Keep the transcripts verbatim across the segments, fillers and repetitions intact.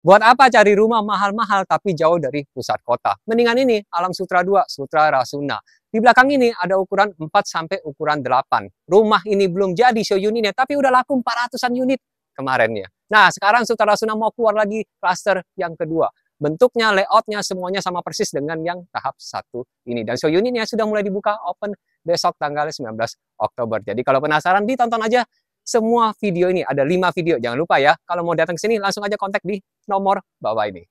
Buat apa cari rumah mahal-mahal tapi jauh dari pusat kota? Mendingan ini, Alam Sutera dua, Sutera Rasuna. Di belakang ini ada ukuran empat sampai ukuran delapan. Rumah ini belum jadi show unitnya, tapi udah laku empat ratusan unit kemarin ya. Nah, sekarang Sutera Rasuna mau keluar lagi klaster yang kedua. Bentuknya, layoutnya, semuanya sama persis dengan yang tahap satu ini. Dan show unitnya sudah mulai dibuka open besok tanggal sembilan belas Oktober. Jadi kalau penasaran, ditonton aja semua video ini. Ada lima video. Jangan lupa ya, kalau mau datang ke sini langsung aja kontak di nomor bawah ini.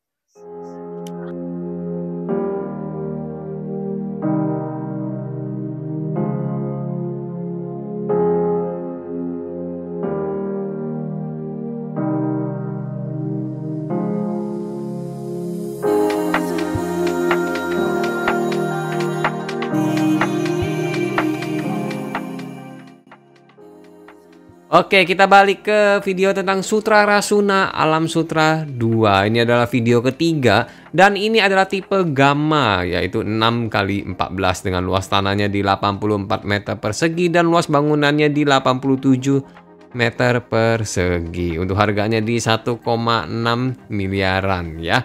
Oke, kita balik ke video tentang Sutera Rasuna Alam Sutera dua. Ini adalah video ketiga dan ini adalah tipe gamma, yaitu enam kali empat belas dengan luas tanahnya di delapan puluh empat meter persegi dan luas bangunannya di delapan puluh tujuh meter persegi. Untuk harganya di satu koma enam miliaran ya.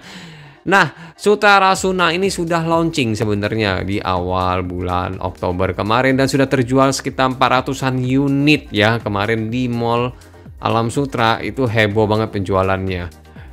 Nah, Sutera Rasuna ini sudah launching sebenarnya di awal bulan Oktober kemarin dan sudah terjual sekitar empat ratusan unit ya. Kemarin di Mall Alam Sutera itu heboh banget penjualannya.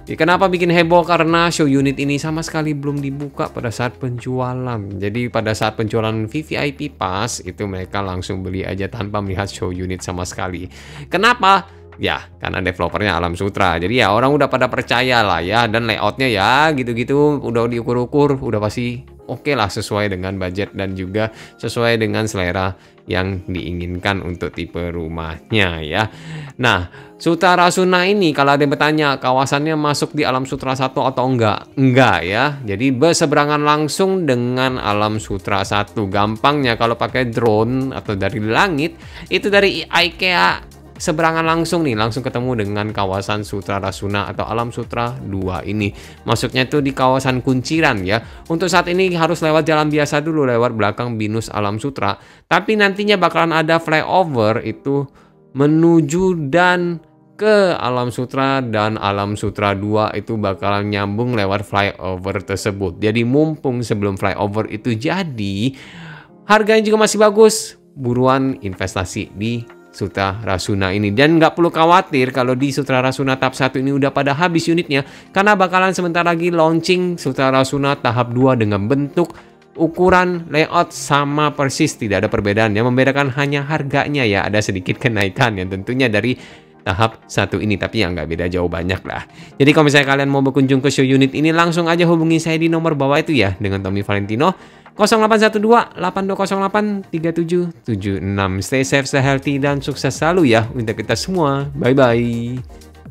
Ya, kenapa bikin heboh? Karena show unit ini sama sekali belum dibuka pada saat penjualan. Jadi pada saat penjualan V V I P Pass itu mereka langsung beli aja tanpa melihat show unit sama sekali. Kenapa? Ya, karena developernya Alam Sutera. Jadi ya orang udah pada percaya lah ya. Dan layoutnya ya gitu-gitu udah diukur-ukur. Udah pasti oke okay lah, sesuai dengan budget dan juga sesuai dengan selera yang diinginkan untuk tipe rumahnya ya. Nah, Sutera Rasuna ini kalau ada yang bertanya kawasannya masuk di Alam Sutera satu atau enggak? Enggak ya. Jadi berseberangan langsung dengan Alam Sutera satu. Gampangnya kalau pakai drone atau dari langit itu dari IKEA. Seberangan langsung nih, langsung ketemu dengan kawasan Sutera Rasuna atau Alam Sutera dua ini. Masuknya tuh di kawasan Kunciran ya. Untuk saat ini harus lewat jalan biasa dulu, lewat belakang Binus Alam Sutera. Tapi nantinya bakalan ada flyover itu menuju dan ke Alam Sutera, dan Alam Sutera dua itu bakalan nyambung lewat flyover tersebut. Jadi mumpung sebelum flyover itu jadi, harganya juga masih bagus. Buruan investasi di Sutera Rasuna ini, dan nggak perlu khawatir kalau di Sutera Rasuna tahap satu ini udah pada habis unitnya, karena bakalan sebentar lagi launching Sutera Rasuna tahap dua dengan bentuk, ukuran, layout sama persis, tidak ada perbedaan. Yang membedakan hanya harganya ya, ada sedikit kenaikan yang tentunya dari tahap satu ini, tapi yang nggak beda jauh banyak lah. Jadi kalau misalnya kalian mau berkunjung ke show unit ini, langsung aja hubungi saya di nomor bawah itu ya, dengan Tommy Valentino nol delapan satu dua delapan dua nol delapan tiga tujuh tujuh enam. Stay safe, stay healthy, dan sukses selalu ya untuk kita semua. Bye bye.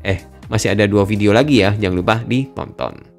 Eh, masih ada dua video lagi ya, jangan lupa ditonton.